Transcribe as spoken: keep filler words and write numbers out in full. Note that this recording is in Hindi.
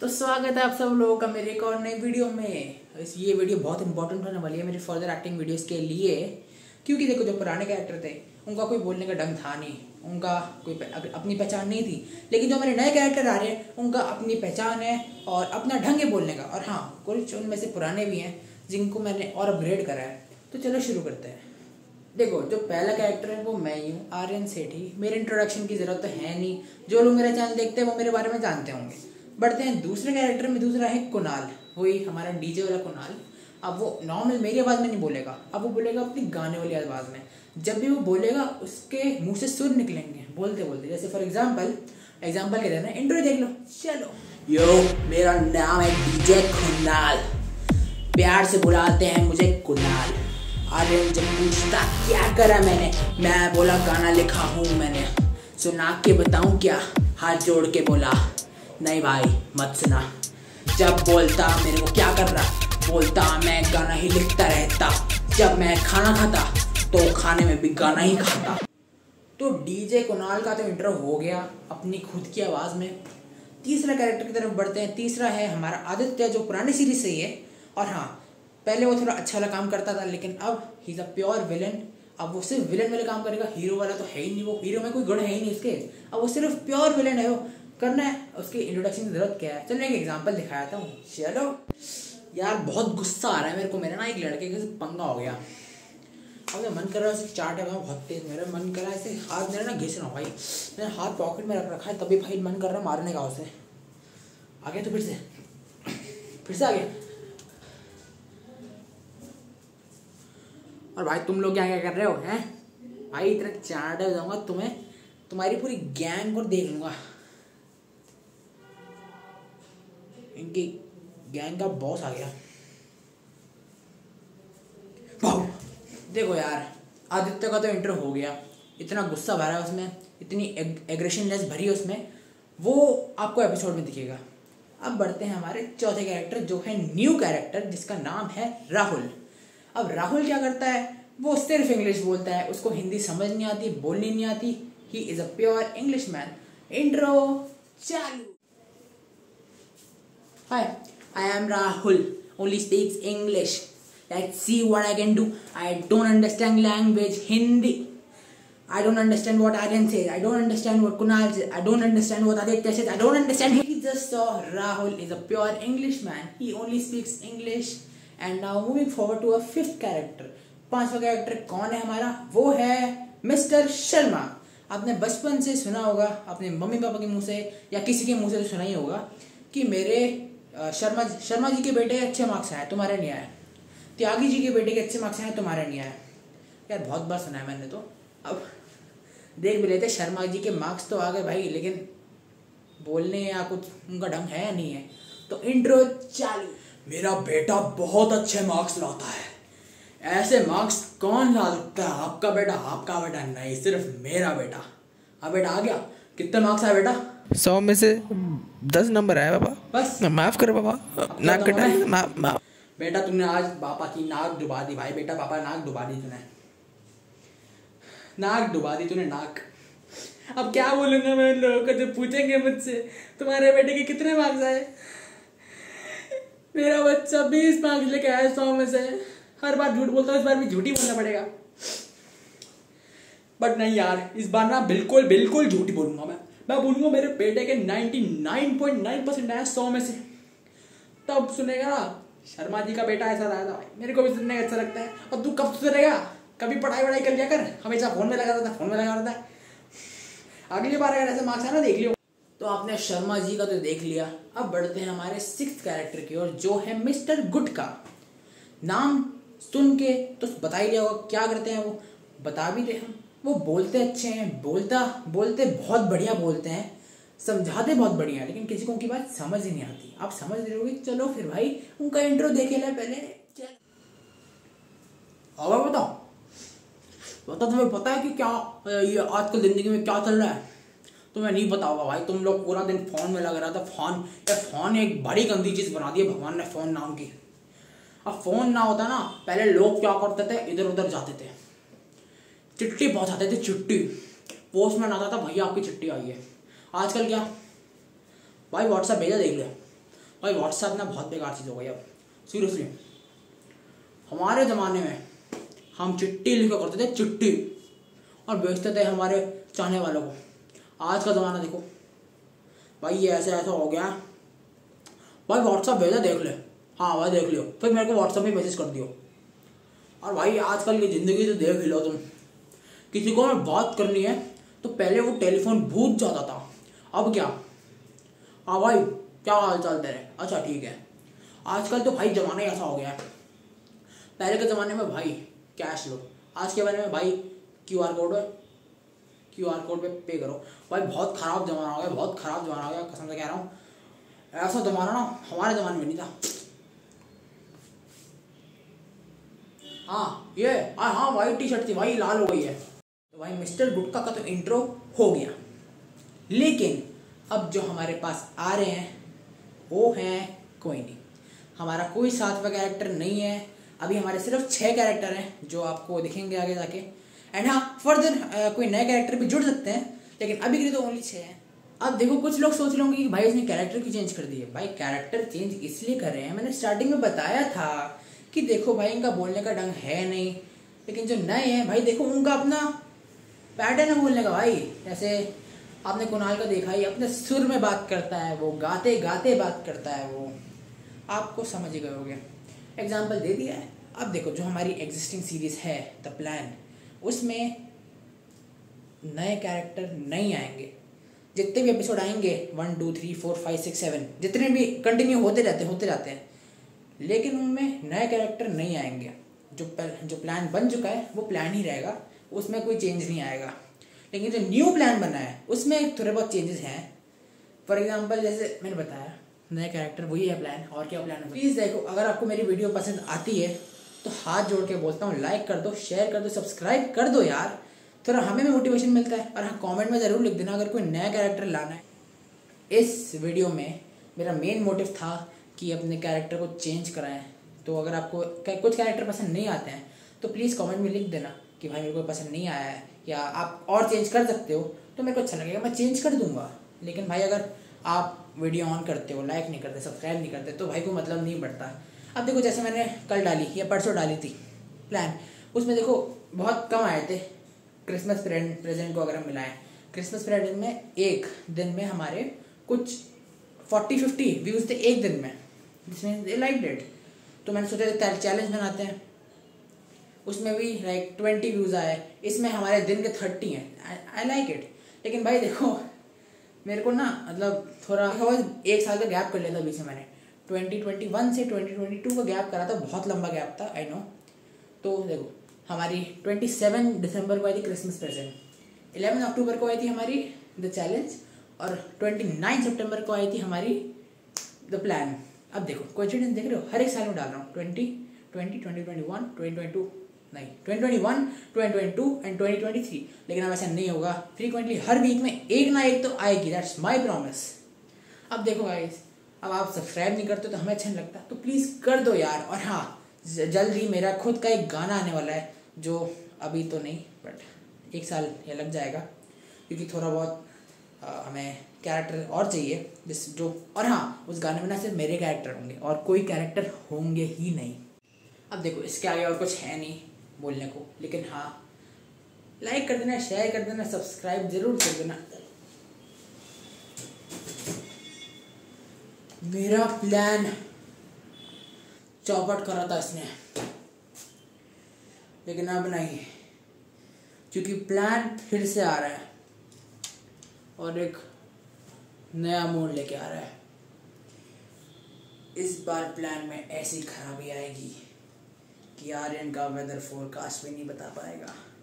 तो स्वागत है आप सब लोगों का मेरे एक और नई वीडियो में। ये वीडियो बहुत इंपॉर्टेंट होने वाली है मेरी फर्दर एक्टिंग वीडियोस के लिए, क्योंकि देखो जो पुराने कैरेक्टर थे उनका कोई बोलने का ढंग था नहीं, उनका कोई अपनी पहचान नहीं थी। लेकिन जो मेरे नए कैरेक्टर आ रहे हैं उनका अपनी पहचान है और अपना ढंग है बोलने का। और हाँ, कुछ उनमें से पुराने भी हैं जिनको मैंने और अपग्रेड करा है। तो चलो शुरू करते हैं। देखो जो पहला कैरेक्टर है वो मैं ही हूँ, आर्यन सेठी। मेरे इंट्रोडक्शन की जरूरत तो है नहीं, जो लोग मेरा चैनल देखते हैं वो मेरे बारे में जानते होंगे। बढ़ते हैं दूसरे कैरेक्टर में। दूसरा है कुणाल, वही हमारा डीजे वाला कुणाल। अब वो नॉर्मल मेरी आवाज़ में नहीं बोलेगा, अब वो बोलेगा अपनी गाने वाली आवाज़ में। जब भी वो बोलेगा उसके मुंह से सुर निकलेंगे बोलते बोलते। जैसे फॉर एग्जांपल एग्जांपल के देना, इंट्रो देख लो। चलो यो, मेरा नाम है डीजे कुणाल, प्यार से बुलाते हैं मुझे कुणाल। आर्यन जब पूछता क्या करा मैंने, मैं बोला गाना लिखा हूँ मैंने। सुना के बताऊँ क्या, हाथ जोड़ के बोला नहीं भाई मत सुना। जब बोलता मेरे को क्या कर रहा, बोलता मैं गाना ही लिखता रहता। जब मैं खाना खाता तो खाने में भी गाना ही खाता। तो डीजे कुणाल का तो इंट्रो हो गया अपनी खुद की आवाज़ में। तीसरा कैरेक्टर की तरफ बढ़ते हैं। तीसरा है हमारा आदित्य, जो पुरानी सीरीज से ही है। और हाँ, पहले वो थोड़ा अच्छा वाला काम करता था, लेकिन अब he is a pure villain. अब वो सिर्फ विलन वाले काम करेगा, हीरो वाला तो है ही नहीं। वो हीरो में कोई गुण है ही नहीं उसके, अब वो सिर्फ प्योर विलन है। वो करना है उसकी इंट्रोडक्शन की जरूरत क्या है। चलो एक एग्जांपल दिखाया था हूँ। चलो यार, बहुत गुस्सा आ रहा है मेरे को। मेरा ना एक लड़के के साथ पंगा हो गया। अब मेरा मन कर रहा है उसे चाट है बहुत तेज। मेरा मन कर रहा है इसे हाथ मेरा ना घिस रहा हूँ भाई। मैंने हाथ पॉकेट में रख रखा है, तभी भाई मन कर रहा है मारने का उसे। आ गया तो फिर से फिर से आ गया। और भाई तुम लोग क्या क्या कर रहे हो हैं भाई, इतना चाट हो जाऊँगा तुम्हें, तुम्हारी पूरी गैंग को देख लूँगा। इनकी गैंग का बॉस आ गया। देखो यार, आदित्य का तो इंट्रो हो गया। इतना गुस्सा भरा है उसमें, इतनी एग्रेशनलेस भरी है उसमें, वो आपको एपिसोड में दिखेगा। अब बढ़ते हैं हमारे चौथे कैरेक्टर, जो है न्यू कैरेक्टर, जिसका नाम है राहुल। अब राहुल क्या करता है, वो सिर्फ इंग्लिश बोलता है, उसको हिंदी समझ नहीं आती, बोलनी नहीं आती। He is a pure English man. Intro चालू। Hi, I am Rahul. Only speaks English. Let's see what I can do. I don't understand language Hindi. I don't understand what Aryan says. I don't understand what Kunal says. I don't understand what Aditya says. I don't understand. He just saw Rahul is a pure English man. He only speaks English. And now moving forward to a fifth character. पांचवा character कौन है हमारा? वो है मिस्टर शर्मा। आपने बचपन से सुना होगा, अपने मम्मी पापा के मुँह से या किसी के मुँह से तो सुना ही होगा कि मेरे शर्मा शर्मा जी के बेटे अच्छे मार्क्स आए, तुम्हारे नहीं आए। त्यागी जी के बेटे के अच्छे मार्क्स आए, तुम्हारे नहीं आए। यार बहुत बार सुना है मैंने तो। अब देख भी लेते, शर्मा जी के मार्क्स तो आ गए भाई, लेकिन बोलने या कुछ उनका ढंग है या नहीं है। तो इंट्रो चालू। मेरा बेटा बहुत अच्छे मार्क्स लाता है। ऐसे मार्क्स कौन ला सकता है? आपका बेटा आपका बेटा नहीं, सिर्फ मेरा बेटा। हाँ बेटा आ गया, कितने मार्क्स आए बेटा? सौ में से दस नंबर आया पापा। बस माफ कर पापा, नाक कटा है। मा, मा। बेटा तुमने आज पापा की नाक डुबा दी भाई। बेटा पापा नाक डुबा दी तूने, नाक डुबा दी तूने नाक। अब क्या बोलूँगा मैं उन लोगों को जो पूछेंगे मुझसे तुम्हारे बेटे के कितने मार्क्स आए? मेरा बच्चा बीस मार्क्स लेके आया सौ में से। हर बार झूठ बोलता हूँ, इस बार भी झूठी बोलना पड़ेगा। बट नहीं यार, इस बार ना बिल्कुल बिल्कुल झूठी बोलूँगा मैं। मैं बोलूँगा मेरे बेटे के निन्यानवे पॉइंट नौ परसेंट आया सौ में से, तब सुनेगा शर्मा जी का बेटा ऐसा आया था। भाई मेरे को भी सुनने का अच्छा लगता है। और तू कब सुनेगा? कभी पढ़ाई वढ़ाई कर लिया कर, हमेशा फ़ोन में लगा रहता है, फ़ोन में लगा रहता है। अगली बार अगर ऐसे मार्क्स आना देख लियो। तो आपने शर्मा जी का तो देख लिया। अब बढ़ते हैं हमारे सिक्स्थ कैरेक्टर की ओर, जो है मिस्टर गुटका। नाम सुन के तो बता ही लिया होगा क्या करते हैं वो, बता भी दे हम। वो बोलते अच्छे हैं, बोलता बोलते बहुत बढ़िया बोलते हैं, समझाते बहुत बढ़िया, लेकिन किसी को उनकी बात समझ ही नहीं आती। आप समझ रहे होगे। चलो फिर भाई उनका इंट्रो देखे ना पहले। चलो अब बताओ बताओ तुम्हें पता है कि क्या ये आजकल जिंदगी में क्या चल रहा है? तुम्हें नहीं पता होगा भाई, तुम लोग पूरा दिन फोन में लग रहा था। फोन या फोन एक बड़ी गंदी चीज़ बना दी है भगवान ने, फोन नाम की। अब फोन ना होता ना, पहले लोग क्या करते थे, इधर उधर जाते थे, चिट्ठी पहुँचाते थे। चिट्ठी पोस्टमैन आता था, भैया आपकी चिट्ठी आई है। आजकल क्या भाई, व्हाट्सएप भेजा देख लिया, भाई व्हाट्सएप ना बहुत बेकार चीज़ हो गई अब सीरियसली। हमारे ज़माने में हम चिट्ठी लिखा करते थे, चिट्ठी, और बेचते थे हमारे चाहने वालों को। आज का ज़माना देखो भाई, ये ऐसा ऐसा हो गया भाई, व्हाट्सएप भेजा देख ले, हाँ भाई देख लियो, फिर मेरे को व्हाट्सएप पे मैसेज कर दियो। और भाई आजकल की ज़िंदगी तो देख लो तुम, किसी को हमें बात करनी है तो पहले वो टेलीफोन भूत जाता था, अब क्या, हाँ भाई क्या हाल चाल तेरे, अच्छा ठीक है। आजकल तो भाई ज़माना ही ऐसा हो गया है। पहले के ज़माने में भाई कैश लो, आज के बारे में भाई क्यू आर कोड क्यू आर कोड पे पे करो। भाई बहुत ख़राब ज़माना हो गया, बहुत ख़राब ज़माना हो गया, कसम से कह रहा हूँ। ऐसा ज़माना ना हमारे ज़माने में नहीं था। हाँ ये हाँ हाँ वाइट टी शर्ट थी भाई, लाल हो गई है। तो भाई मिस्टर गुटका का तो इंट्रो हो गया, लेकिन अब जो हमारे पास आ रहे हैं वो हैं कोई नहीं, हमारा कोई सातवां कैरेक्टर नहीं है। अभी हमारे सिर्फ छः कैरेक्टर हैं जो आपको दिखेंगे आगे जाके। एंड हाँ फर्दर कोई नए कैरेक्टर भी जुड़ सकते हैं, लेकिन अभी के लिए तो ओनली छः हैं। अब देखो कुछ लोग सोच रहे होंगे कि भाई उसने कैरेक्टर क्यों चेंज कर दिए। भाई कैरेक्टर चेंज इसलिए कर रहे हैं, मैंने स्टार्टिंग में बताया था कि देखो भाई इनका बोलने का ढंग है नहीं, लेकिन जो नए हैं भाई देखो उनका अपना पैटर्न है बोलने का। भाई जैसे आपने कुणाल को देखा ही, अपने सुर में बात करता है वो, गाते गाते बात करता है वो, आपको समझ ही गए होगे, एग्जाम्पल दे दिया है। अब देखो जो हमारी एग्जिस्टिंग सीरीज़ है द प्लान, उसमें नए कैरेक्टर नहीं आएंगे। जितने भी एपिसोड आएंगे one two three four five six seven जितने भी कंटिन्यू होते जाते होते जाते हैं, लेकिन उनमें नए कैरेक्टर नहीं आएंगे। जो जो प्लान बन चुका है वो प्लान ही रहेगा, उसमें कोई चेंज नहीं आएगा। लेकिन जो न्यू प्लान बना है उसमें थोड़े बहुत चेंजेस हैं। फॉर एग्जांपल जैसे मैंने बताया नया कैरेक्टर वही है प्लान, और क्या प्लान है। प्लीज़ देखो, अगर आपको मेरी वीडियो पसंद आती है तो हाथ जोड़ के बोलता हूँ लाइक कर दो, शेयर कर दो, सब्सक्राइब कर दो यार, थोड़ा हमें भी मोटिवेशन मिलता है। और हाँ कमेंट में ज़रूर लिख देना अगर कोई नया कैरेक्टर लाना है। इस वीडियो में मेरा मेन मोटिव था कि अपने कैरेक्टर को चेंज कराएं, तो अगर आपको कुछ कैरेक्टर पसंद नहीं आते हैं तो प्लीज़ कमेंट में लिख देना कि भाई मेरे को पसंद नहीं आया है, या आप और चेंज कर सकते हो तो मेरे को अच्छा लगेगा, मैं चेंज कर दूंगा। लेकिन भाई अगर आप वीडियो ऑन करते हो, लाइक नहीं करते, सब्सक्राइब नहीं करते, तो भाई को मतलब नहीं बढ़ता। अब देखो जैसे मैंने कल डाली या परसों डाली थी प्लान, उसमें देखो बहुत कम आए थे क्रिसमस प्रेजेंट को अगर हम मिलाएं। क्रिसमस प्रेजेंट में एक दिन में हमारे कुछ फोर्टी फिफ्टी व्यूज़ थे एक दिन में, जिसमें लाइक डेट, तो मैंने सोचा चैलेंज बनाते हैं, उसमें भी लाइक ट्वेंटी व्यूज़ आए, इसमें हमारे दिन के थर्टी हैं। I like it. लेकिन भाई देखो मेरे को ना मतलब थोड़ा एक साल का गैप कर लिया था बीच में, मैंने ट्वेंटी ट्वेंटी वन से ट्वेंटी ट्वेंटी टू का गैप करा था, बहुत लंबा गैप था आई नो। तो देखो हमारी ट्वेंटी सेवन दिसंबर को आई थी क्रिसमस प्रेजेंट, इलेवन अक्टूबर को आई थी हमारी द चैलेंज, और ट्वेंटी नाइन सेप्टेम्बर को आई थी हमारी द प्लान। अब देखो कोइंसिडेंस देख रहे हो, हर एक साल में डाल रहा हूँ, twenty twenty twenty twenty one twenty twenty two नहीं twenty twenty one, twenty twenty two and twenty twenty three. लेकिन अब ऐसा नहीं होगा, फ्रीक्वेंटली हर वीक में एक ना एक तो आएगी, दैट्स माय प्रॉमिस। अब देखो गाइस, अब आप सब्सक्राइब नहीं करते तो हमें अच्छा नहीं लगता, तो प्लीज़ कर दो यार। और हाँ जल्द ही मेरा खुद का एक गाना आने वाला है, जो अभी तो नहीं बट एक साल या लग जाएगा, क्योंकि थोड़ा बहुत आ, हमें कैरेक्टर और चाहिए जिस जो। और हाँ उस गाने में ना सिर्फ मेरे कैरेक्टर होंगे और कोई कैरेक्टर होंगे ही नहीं। अब देखो इसके आगे और कुछ है नहीं बोलने को, लेकिन हाँ लाइक कर देना, शेयर कर देना, सब्सक्राइब जरूर कर देना। मेरा प्लान चौपट करा था इसने, लेकिन अब नहीं, क्योंकि प्लान फिर से आ रहा है और एक नया मोड लेके आ रहा है। इस बार प्लान में ऐसी खराबी आएगी कि आर्यन का वेदर फोरकास्ट भी नहीं बता पाएगा।